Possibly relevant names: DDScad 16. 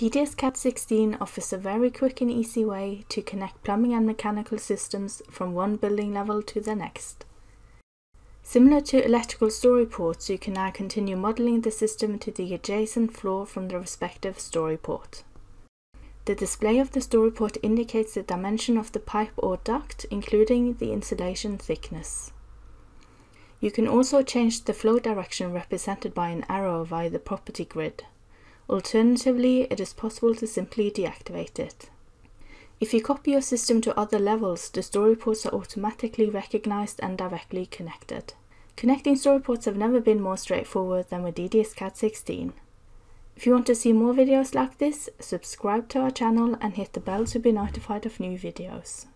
DDScad 16 offers a very quick and easy way to connect plumbing and mechanical systems from one building level to the next. Similar to electrical story ports, you can now continue modelling the system to the adjacent floor from the respective story port. The display of the story port indicates the dimension of the pipe or duct, including the insulation thickness. You can also change the flow direction represented by an arrow via the property grid. Alternatively, it is possible to simply deactivate it. If you copy your system to other levels, the story ports are automatically recognized and directly connected. Connecting story ports have never been more straightforward than with DDScad 16. If you want to see more videos like this, subscribe to our channel and hit the bell to be notified of new videos.